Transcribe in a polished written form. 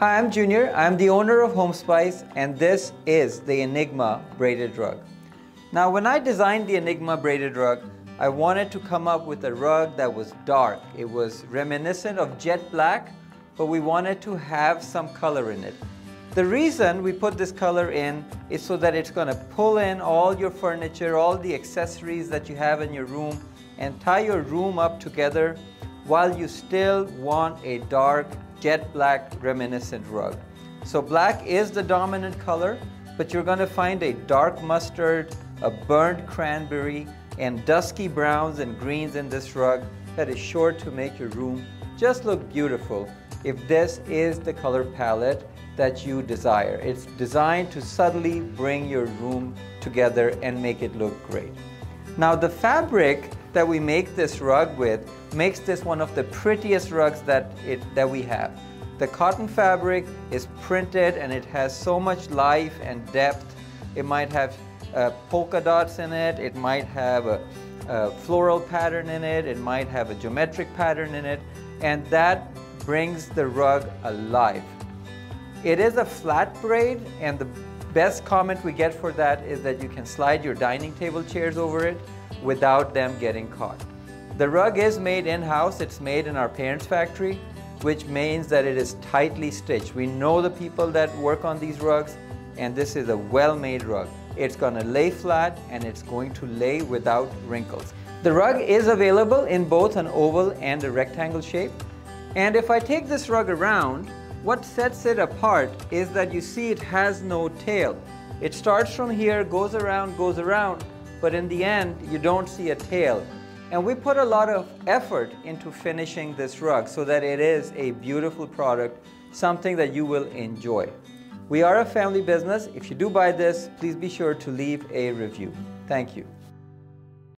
Hi, I'm Junior. I'm the owner of Homespice, and this is the Enigma braided rug. Now, when I designed the Enigma braided rug, I wanted to come up with a rug that was dark. It was reminiscent of jet black, but we wanted to have some color in it. The reason we put this color in is so that it's going to pull in all your furniture, all the accessories that you have in your room, and tie your room up together while you still want a dark jet black reminiscent rug. So black is the dominant color, but you're going to find a dark mustard, a burnt cranberry, and dusky browns and greens in this rug that is sure to make your room just look beautiful if this is the color palette that you desire. It's designed to subtly bring your room together and make it look great. Now, the fabric that we make this rug with makes this one of the prettiest rugs that we have. The cotton fabric is printed and it has so much life and depth. It might have polka dots in it, it might have a floral pattern in it, it might have a geometric pattern in it, and that brings the rug alive. It is a flat braid, and the best comment we get for that is that you can slide your dining table chairs over it without them getting caught. The rug is made in-house. It's made in our parents' factory, which means that it is tightly stitched. We know the people that work on these rugs, and this is a well-made rug. It's gonna lay flat and it's going to lay without wrinkles. The rug is available in both an oval and a rectangle shape. And if I take this rug around, what sets it apart is that you see it has no tail. It starts from here, goes around, but in the end, you don't see a tail. And we put a lot of effort into finishing this rug so that it is a beautiful product, something that you will enjoy. We are a family business. If you do buy this, please be sure to leave a review. Thank you.